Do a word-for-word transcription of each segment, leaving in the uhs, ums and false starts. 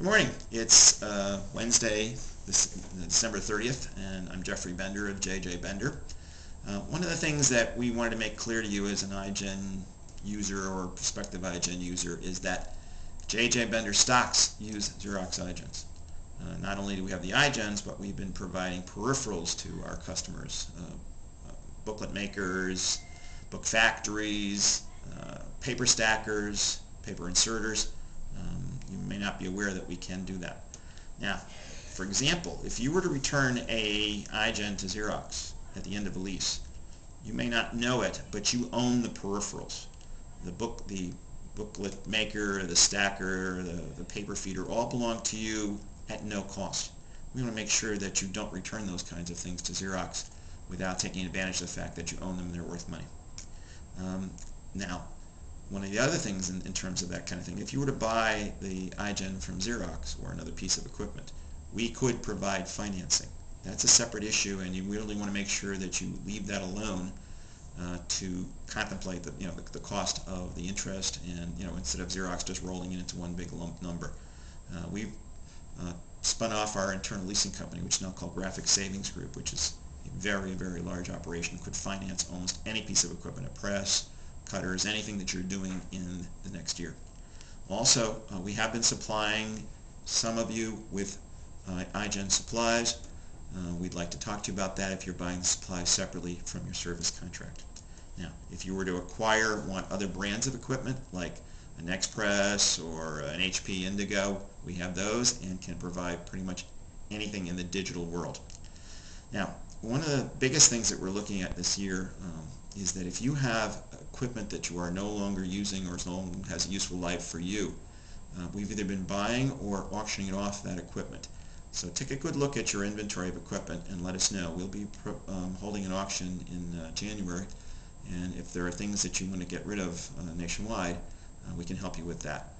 Good morning. It's uh, Wednesday, this, December thirtieth, and I'm Jeffrey Bender of J J Bender. Uh, one of the things that we wanted to make clear to you as an iGen user or prospective iGen user is that J J Bender stocks use Xerox iGens. Uh, not only do we have the iGens, but we've been providing peripherals to our customers, uh, uh, booklet makers, book factories, uh, paper stackers, paper inserters. You may not be aware that we can do that. Now, for example, if you were to return a iGen to Xerox at the end of a lease, you may not know it, but you own the peripherals. The book, the booklet maker, the stacker, the, the paper feeder all belong to you at no cost. We want to make sure that you don't return those kinds of things to Xerox without taking advantage of the fact that you own them and they're worth money. Um, now, one of the other things in, in terms of that kind of thing, if you were to buy the iGen from Xerox or another piece of equipment, we could provide financing. That's a separate issue, and you really want to make sure that you leave that alone uh, to contemplate the, you know, the, the cost of the interest, and you know, instead of Xerox just rolling it into one big lump number. Uh, we've uh, spun off our internal leasing company, which is now called Graphic Savings Group, which is a very, very large operation, could finance almost any piece of equipment, a press, cutters, anything that you're doing in the next year. Also, uh, we have been supplying some of you with uh, iGen supplies. Uh, we'd like to talk to you about that if you're buying the supplies separately from your service contract. Now, if you were to acquire one other brands of equipment like a Nexpress or an H P Indigo, we have those and can provide pretty much anything in the digital world. Now, one of the biggest things that we're looking at this year um, is that if you have equipment that you are no longer using or has a useful life for you, uh, we've either been buying or auctioning it off, that equipment. So take a good look at your inventory of equipment and let us know. We'll be um, holding an auction in uh, January, and if there are things that you want to get rid of uh, nationwide, uh, we can help you with that.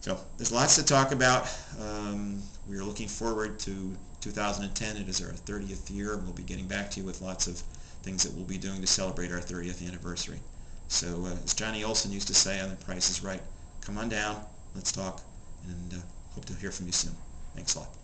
So there's lots to talk about. Um, we are looking forward to two thousand ten. It is our thirtieth year, and we'll be getting back to you with lots of things that we'll be doing to celebrate our thirtieth anniversary. So uh, as Johnny Olson used to say on The Price is Right, come on down, let's talk, and uh, hope to hear from you soon. Thanks a lot.